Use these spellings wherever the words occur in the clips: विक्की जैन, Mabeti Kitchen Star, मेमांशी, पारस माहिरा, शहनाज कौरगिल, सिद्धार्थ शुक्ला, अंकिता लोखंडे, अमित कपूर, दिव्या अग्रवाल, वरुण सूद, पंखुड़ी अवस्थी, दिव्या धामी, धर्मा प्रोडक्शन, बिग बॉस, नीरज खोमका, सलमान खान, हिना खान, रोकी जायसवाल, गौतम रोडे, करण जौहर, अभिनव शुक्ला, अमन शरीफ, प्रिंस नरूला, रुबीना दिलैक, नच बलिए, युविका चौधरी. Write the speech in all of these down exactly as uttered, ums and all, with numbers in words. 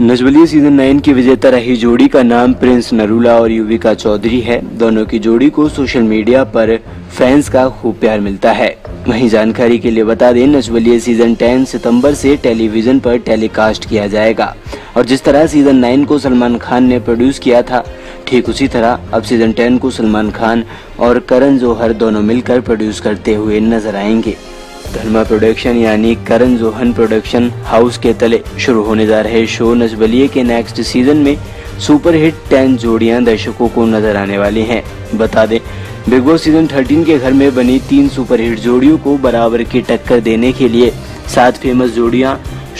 नच बलिए season nine की विजेता रही जोड़ी का नाम प्रिंस नरूला और युविका चौधरी है। दोनों की जोड़ी को सोशल मीडिया पर फैंस का खूब प्यार मिलता है। वहीं जानकारी के लिए बता दें, नच बलिए सीजन टेन सितंबर से टेलीविजन पर टेलीकास्ट किया जाएगा और जिस तरह सीजन नाइन को सलमान खान ने प्रोड्यूस किया था, ठीक उसी तरह अब सीजन टेन को सलमान खान और करण जौहर दोनों मिलकर प्रोड्यूस करते हुए नजर आएंगे। धर्मा प्रोडक्शन यानी करण जौहर प्रोडक्शन हाउस के तले शुरू होने जा रहे शो नच बलिए के नेक्स्ट सीजन में सुपरहिट टेन जोड़ियां दर्शकों को नजर आने वाली हैं। बता दें, बिग बॉस सीजन थर्टीन के घर में बनी तीन सुपरहिट जोड़ियों को बराबर की टक्कर देने के लिए सात फेमस जोड़ियां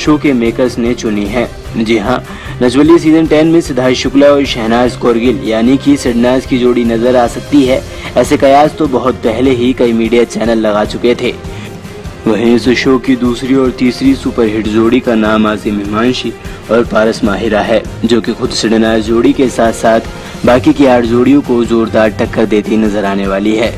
शो के मेकर्स ने चुनी है। जी हाँ, नच बलिए सीजन टेन में सिद्धार्थ शुक्ला और शहनाज कौरगिल यानी कि शहनाज की जोड़ी नजर आ सकती है। ऐसे कयास तो बहुत पहले ही कई मीडिया चैनल लगा चुके थे। वहीं इस शो की दूसरी और तीसरी सुपरहिट जोड़ी का नाम आज मेमांशी और पारस माहिरा है, जो कि खुद शहनाज जोड़ी के साथ साथ बाकी की आठ जोड़ियों को जोरदार टक्कर देती नजर आने वाली है।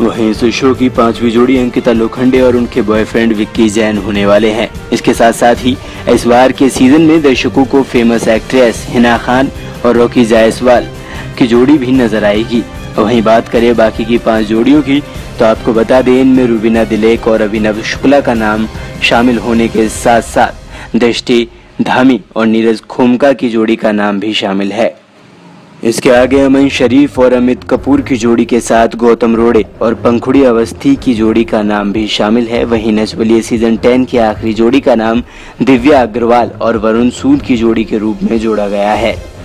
वहीं इस शो की पांचवी जोड़ी अंकिता लोखंडे और उनके बॉयफ्रेंड विक्की जैन होने वाले हैं। इसके साथ साथ ही इस बार के सीजन में दर्शकों को फेमस एक्ट्रेस हिना खान और रोकी जायसवाल की जोड़ी भी नजर आएगी। वहीं बात करें बाकी की पांच जोड़ियों की, तो आपको बता दें, इनमें रुबीना दिलैक और अभिनव शुक्ला का नाम शामिल होने के साथ साथ दिव्या धामी और नीरज खोमका की जोड़ी का नाम भी शामिल है। इसके आगे अमन शरीफ और अमित कपूर की जोड़ी के साथ गौतम रोडे और पंखुड़ी अवस्थी की जोड़ी का नाम भी शामिल है। वहीं नच बलिए सीजन टेन की आखिरी जोड़ी का नाम दिव्या अग्रवाल और वरुण सूद की जोड़ी के रूप में जोड़ा गया है।